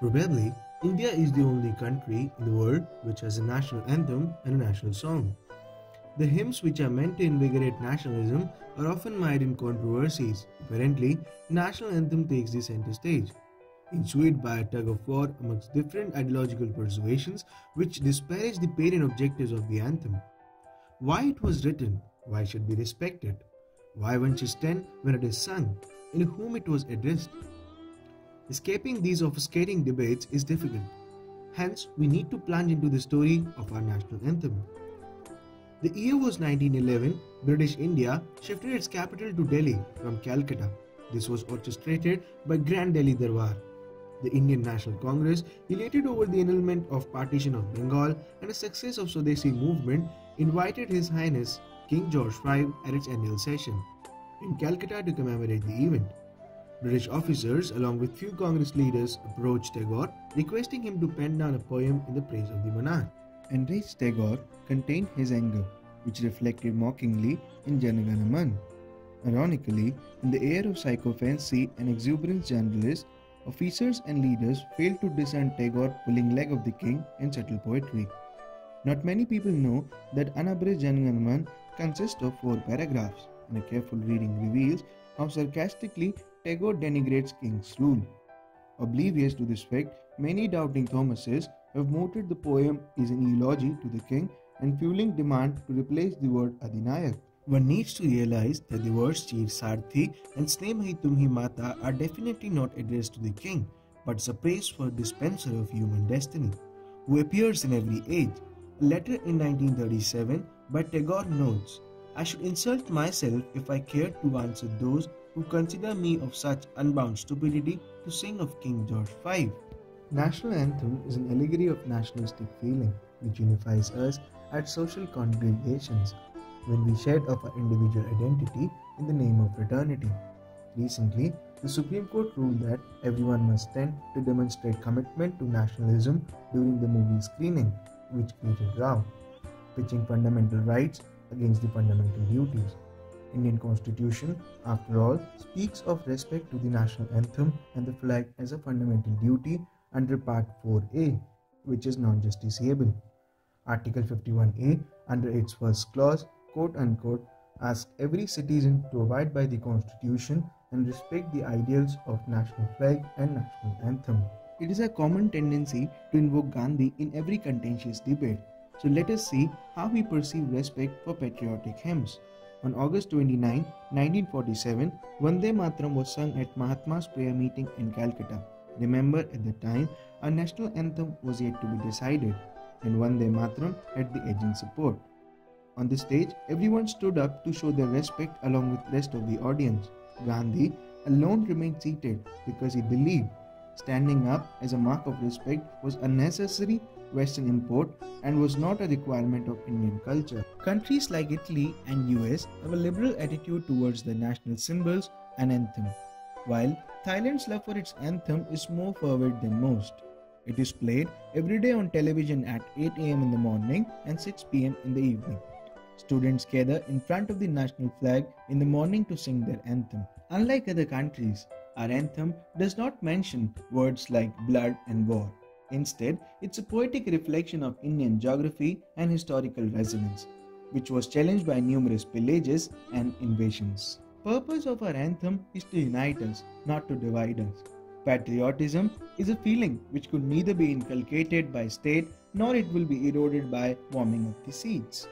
Probably, India is the only country in the world which has a national anthem and a national song. The hymns which are meant to invigorate nationalism are often mired in controversies. Apparently, national anthem takes the center stage, ensued by a tug of war amongst different ideological persuasions which disparage the parent objectives of the anthem. Why it was written, why it should be respected, why one should stand when it is sung, and to whom it was addressed. Escaping these obfuscating debates is difficult. Hence, we need to plunge into the story of our national anthem. The year was 1911. British India shifted its capital to Delhi from Calcutta. This was orchestrated by Grand Delhi Durbar. The Indian National Congress elated over the annulment of partition of Bengal and the success of Swadeshi movement invited His Highness King George V at its annual session in Calcutta to commemorate the event. British officers along with few Congress leaders approached Tagore requesting him to pen down a poem in the praise of the monarch. Enraged Tagore contained his anger, which reflected mockingly in Janaganaman. Ironically, in the air of sycophancy and exuberance, journalists, officers and leaders failed to discern Tagore pulling leg of the king in subtle poetry. Not many people know that unabridged Janaganaman consists of 4 paragraphs, and a careful reading reveals how sarcastically Tagore denigrates king's rule. Oblivious to this fact, many doubting Thomases have noted the poem is an eulogy to the king and fueling demand to replace the word Adinayak. One needs to realize that the words Chir Sarthi and Snemahi Tumhi Mata are definitely not addressed to the king, but it's a praise for a dispenser of human destiny, who appears in every age. A letter in 1937 by Tagore notes, "I should insult myself if I cared to answer those who consider me of such unbound stupidity to sing of King George V." National anthem is an allegory of nationalistic feeling, which unifies us at social congregations, when we shed off our individual identity in the name of fraternity. Recently, the Supreme Court ruled that everyone must stand to demonstrate commitment to nationalism during the movie screening, which created row, pitching fundamental rights against the fundamental duties. Indian Constitution, after all, speaks of respect to the national anthem and the flag as a fundamental duty under Part 4A, which is non-justiciable. Article 51A, under its first clause, quote-unquote, ask every citizen to abide by the Constitution and respect the ideals of national flag and national anthem. It is a common tendency to invoke Gandhi in every contentious debate, so let us see how we perceive respect for patriotic hymns. On August 29, 1947, Vande Matram was sung at Mahatma's prayer meeting in Calcutta. Remember, at the time, our national anthem was yet to be decided, and Vande Matram had the edge in support. On the stage, everyone stood up to show their respect along with the rest of the audience. Gandhi alone remained seated because he believed standing up as a mark of respect was unnecessary Western import and was not a requirement of Indian culture. Countries like Italy and US have a liberal attitude towards their national symbols and anthem, while Thailand's love for its anthem is more fervent than most. It is played every day on television at 8 AM in the morning and 6 PM in the evening. Students gather in front of the national flag in the morning to sing their anthem. Unlike other countries, our anthem does not mention words like blood and war. Instead, it's a poetic reflection of Indian geography and historical resonance, which was challenged by numerous pillages and invasions. Purpose of our anthem is to unite us, not to divide us. Patriotism is a feeling which could neither be inculcated by state nor it will be eroded by warming of the seeds.